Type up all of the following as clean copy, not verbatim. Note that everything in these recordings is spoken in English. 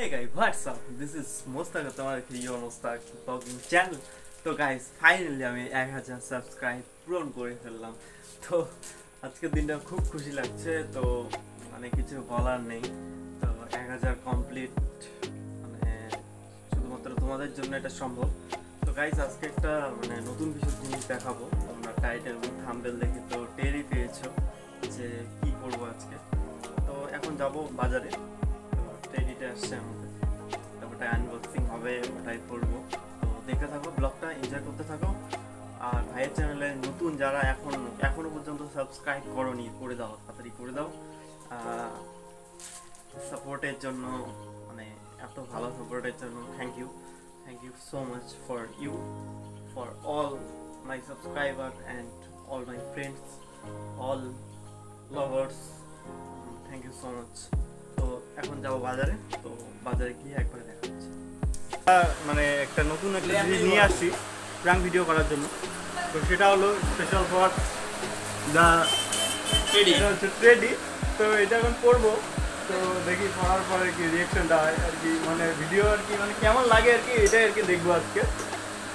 Hey guys, what's up? This is Mostaque, your Mostaque vlogging channel. So guys, finally I have subscribed. Pron kore fellam. So ajker dinta khub khushi lagche. To mane kichu bolar nei. To 1000 complete. Mane shudhumatro tomader jonno eta sombhob. So guys, ajke ekta mane notun bishoy jinish dekhabo. Amra title and thumbnail dekhe to টেরি পেয়েছো যে কি করব আজকে। তো এখন যাব বাজারে। unboxing away, but I pulled up. So they can have a block time in Jacob. I channel and Mutun Jara Akon subscribe Koroni Kurido, Patri Kurido supported Jono on a after Halo supported Jono. Thank you so much for you, for all my subscribers and all my friends, all lovers. Thank you so much. এখন যাব বাজারে তো বাজারে গিয়ে একবার দেখা হচ্ছে মানে একটা নতুন একটা জিনিস নিয়ে আসি প্রাং ভিডিও করার জন্য তো সেটা হলো স্পেশাল ফর দা টেডি তো এটা এখন করব তো দেখি করার পরে কি রিঅ্যাকশনটা হয় আর কি মানে ভিডিও আর কি মানে কেমন লাগে আর কি এটা আর কি দেখব আজকে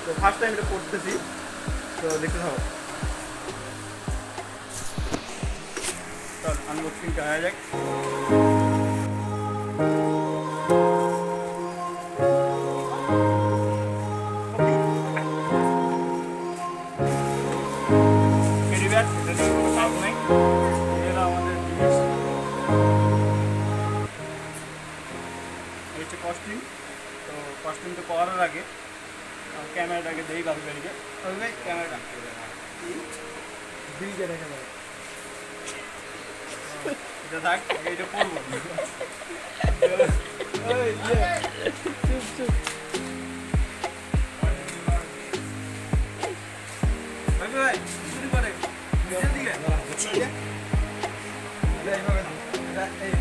তো ফার্স্ট টাইম এটা করতেছি তো দেখতে থাকো তো আনবক্সিং করা যাক কস্টিং তো কস্টিংটা করার আগে ক্যামেরাটাকে দেই ভালো করে ওই ক্যামেরাটা বিল করে রাখা দাও এটা দাগ এইটা করব ওই ইয়া চুপ ভাই শুরু করে জলদি করে চলে লাই ভাবে এটা এই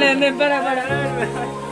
Ne, ne, ne, para, para.